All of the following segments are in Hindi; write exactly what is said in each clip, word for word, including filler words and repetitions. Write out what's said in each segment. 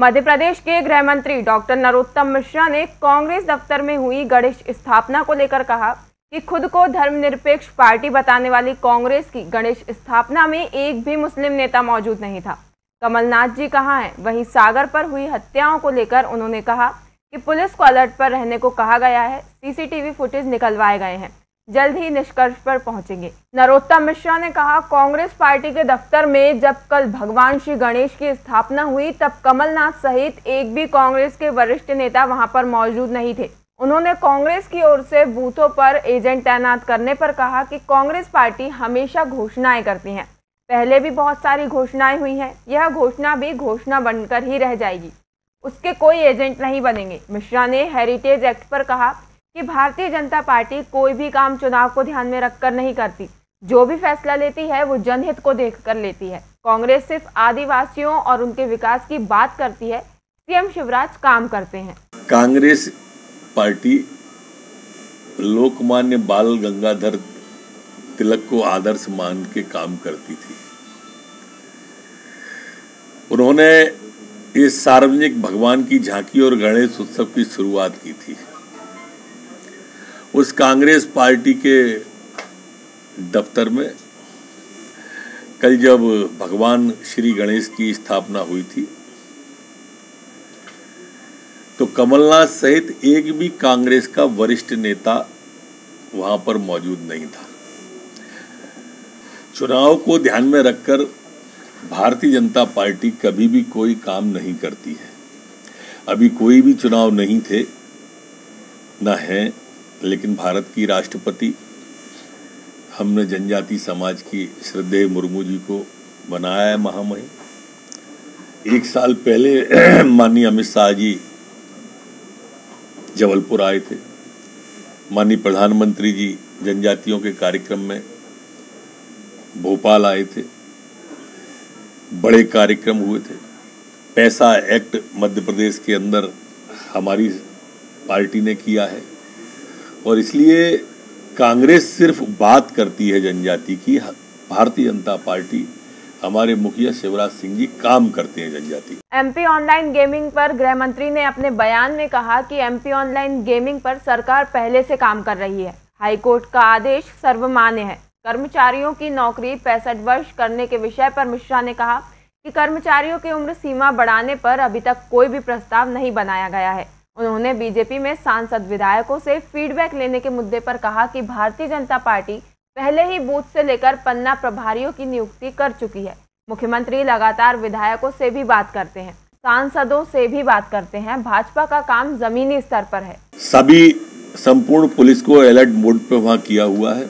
मध्य प्रदेश के गृह मंत्री डॉक्टर नरोत्तम मिश्रा ने कांग्रेस दफ्तर में हुई गणेश स्थापना को लेकर कहा कि खुद को धर्मनिरपेक्ष पार्टी बताने वाली कांग्रेस की गणेश स्थापना में एक भी मुस्लिम नेता मौजूद नहीं था। कमलनाथ जी कहाँ हैं? वहीं सागर पर हुई हत्याओं को लेकर उन्होंने कहा कि पुलिस को अलर्ट पर रहने को कहा गया है, सीसीटीवी फुटेज निकलवाए गए हैं, जल्द ही निष्कर्ष पर पहुंचेंगे। नरोत्तम मिश्रा ने कहा, कांग्रेस पार्टी के दफ्तर में जब कल भगवान श्री गणेश की स्थापना हुई तब कमलनाथ सहित एक भी कांग्रेस के वरिष्ठ नेता वहां पर मौजूद नहीं थे। उन्होंने कांग्रेस की ओर से बूथों पर एजेंट तैनात करने पर कहा कि कांग्रेस पार्टी हमेशा घोषणाएं करती है, पहले भी बहुत सारी घोषणाएं हुई हैं, यह घोषणा भी घोषणा बनकर ही रह जाएगी, उसके कोई एजेंट नहीं बनेंगे। मिश्रा ने हेरिटेज एक्ट पर कहा कि भारतीय जनता पार्टी कोई भी काम चुनाव को ध्यान में रखकर नहीं करती, जो भी फैसला लेती है वो जनहित को देखकर लेती है। कांग्रेस सिर्फ आदिवासियों और उनके विकास की बात करती है, सीएम शिवराज काम करते हैं। कांग्रेस पार्टी लोकमान्य बाल गंगाधर तिलक को आदर्श मान के काम करती थी। उन्होंने इस सार्वजनिक भगवान की झांकी और गणेश उत्सव की शुरुआत की थी। उस कांग्रेस पार्टी के दफ्तर में कल जब भगवान श्री गणेश की स्थापना हुई थी तो कमलनाथ सहित एक भी कांग्रेस का वरिष्ठ नेता वहां पर मौजूद नहीं था। चुनाव को ध्यान में रखकर भारतीय जनता पार्टी कभी भी कोई काम नहीं करती है। अभी कोई भी चुनाव नहीं थे, ना है, लेकिन भारत की राष्ट्रपति हमने जनजाति समाज की श्रद्धेय मुर्मू जी को बनाया है महामहिम। एक साल पहले माननीय अमित शाह जी जबलपुर आए थे, माननीय प्रधानमंत्री जी जनजातियों के कार्यक्रम में भोपाल आए थे, बड़े कार्यक्रम हुए थे। पैसा एक्ट मध्य प्रदेश के अंदर हमारी पार्टी ने किया है और इसलिए कांग्रेस सिर्फ बात करती है जनजाति की, भारतीय जनता पार्टी हमारे मुखिया शिवराज सिंह जी काम करते हैं जनजाति। एमपी ऑनलाइन गेमिंग पर गृह मंत्री ने अपने बयान में कहा कि एमपी ऑनलाइन गेमिंग पर सरकार पहले से काम कर रही है। हाईकोर्ट का आदेश सर्वमान्य है। कर्मचारियों की नौकरी पैंसठ वर्ष करने के विषय पर मिश्रा ने कहा कि कर्मचारियों की उम्र सीमा बढ़ाने पर अभी तक कोई भी प्रस्ताव नहीं बनाया गया है। उन्होंने बीजेपी में सांसद विधायकों से फीडबैक लेने के मुद्दे पर कहा कि भारतीय जनता पार्टी पहले ही बूथ से लेकर पन्ना प्रभारियों की नियुक्ति कर चुकी है। मुख्यमंत्री लगातार विधायकों से भी बात करते हैं, सांसदों से भी बात करते हैं। भाजपा का काम जमीनी स्तर पर है। सभी संपूर्ण पुलिस को अलर्ट मोड पर वहाँ किया हुआ है।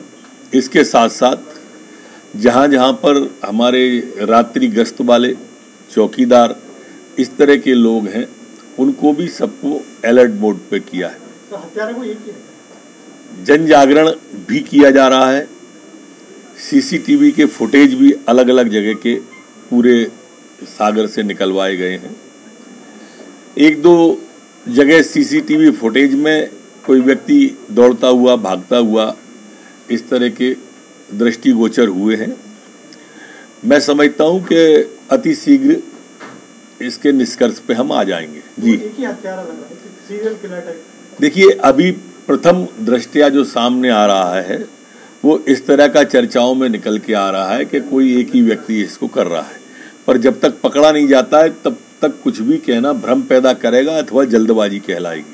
इसके साथ साथ जहाँ जहाँ पर हमारे रात्रि गश्त वाले चौकीदार इस तरह के लोग हैं उनको भी सबको अलर्ट मोड पे किया है। तो हत्यारे को ये किया है, जन जागरण भी किया जा रहा है। सीसीटीवी के फुटेज भी अलग अलग जगह के पूरे सागर से निकलवाए गए हैं। एक दो जगह सीसीटीवी फुटेज में कोई व्यक्ति दौड़ता हुआ भागता हुआ इस तरह के दृष्टिगोचर हुए हैं। मैं समझता हूं कि अतिशीघ्र इसके निष्कर्ष पे हम आ जाएंगे। जी देखिए, अभी प्रथम दृष्टया जो सामने आ रहा है वो इस तरह का चर्चाओं में निकल के आ रहा है कि कोई एक ही व्यक्ति इसको कर रहा है, पर जब तक पकड़ा नहीं जाता है तब तक कुछ भी कहना भ्रम पैदा करेगा अथवा जल्दबाजी कहलाएगी।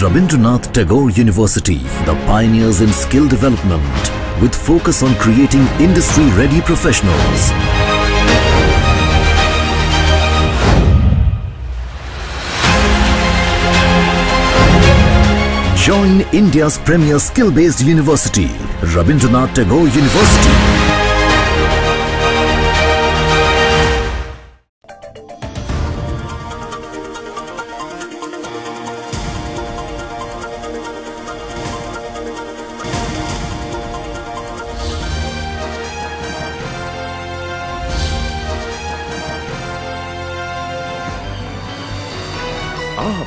Rabindranath Tagore University, the pioneers in skill development, with focus on creating industry-ready professionals. Join India's premier skill-based university, Rabindranath Tagore University. आप